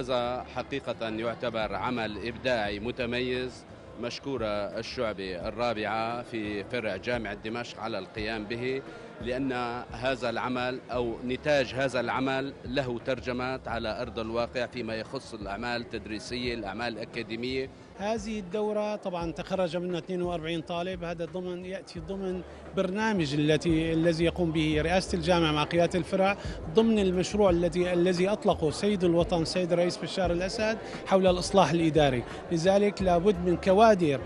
هذا حقيقة يعتبر عمل إبداعي متميز، مشكورة الشعبة الرابعة في فرع جامعة دمشق على القيام به، لأن هذا العمل أو نتاج هذا العمل له ترجمات على أرض الواقع فيما يخص الأعمال التدريسية، الأعمال الأكاديمية. هذه الدورة طبعا تخرج منها 42 طالب، هذا ضمن يأتي ضمن برنامج الذي يقوم به رئاسة الجامعة مع قيادة الفرع، ضمن المشروع الذي أطلقه سيد الوطن سيد الرئيس بشار الأسد حول الإصلاح الإداري. لذلك لابد من كوادر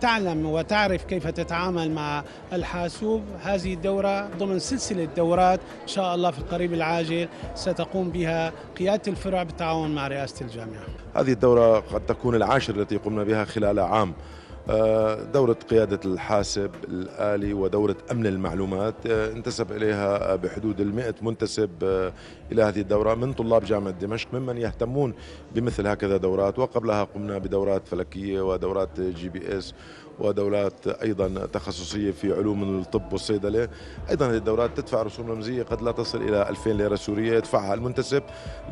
تعلم وتعرف كيف تتعامل مع الحاسوب. هذه الدورة ضمن سلسلة دورات إن شاء الله في القريب العاجل ستقوم بها قيادة الفرع بالتعاون مع رئاسة الجامعة. هذه الدورة قد تكون العاشر التي قمنا بها خلال عام، دورة قيادة الحاسب الآلي ودورة أمن المعلومات انتسب إليها بحدود 100 منتسب إلى هذه الدورة من طلاب جامعة دمشق ممن يهتمون بمثل هكذا دورات، وقبلها قمنا بدورات فلكية ودورات GPS ودورات أيضا تخصصية في علوم الطب والصيدلة. أيضا هذه الدورات تدفع رسوم رمزية قد لا تصل إلى 2000 ليرة سورية يدفعها المنتسب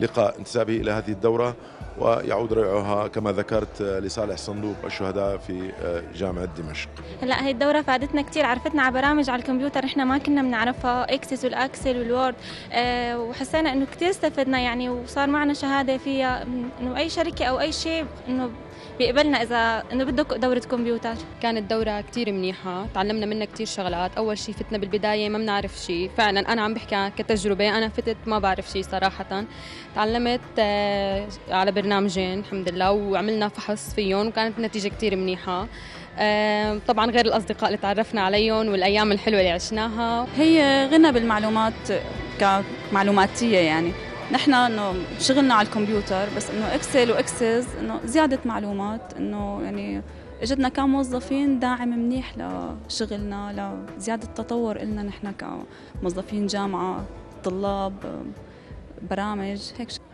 لقاء انتسابه إلى هذه الدورة، ويعود ريعها كما ذكرت لصالح صندوق الشهداء في جامعة دمشق. هلا هي الدورة فادتنا كثير، عرفتنا على برامج على الكمبيوتر احنا ما كنا بنعرفها، اكسس والاكسل والوورد، وحسينا انه كثير استفدنا يعني، وصار معنا شهادة فيها انه اي شركة او اي شيء انه بيقبلنا اذا انه بدك دورة كمبيوتر. كانت دورة كثير منيحة، تعلمنا منها كثير شغلات. اول شيء فتنا بالبداية ما بنعرف شيء، فعلا انا عم بحكي كتجربة، انا فتت ما بعرف شيء صراحة، تعلمت على برنامجين الحمد لله وعملنا فحص فيهم وكانت النتيجة كثير منيحة. طبعا غير الأصدقاء اللي تعرفنا عليهم والأيام الحلوة اللي عشناها. هي غنى بالمعلومات كمعلوماتية، يعني نحن انه شغلنا على الكمبيوتر بس انه اكسل واكسس انه زيادة معلومات، انه يعني اجتنا كموظفين داعم منيح لشغلنا، لزيادة التطور إلنا نحن كموظفين جامعة، طلاب، برامج هيك.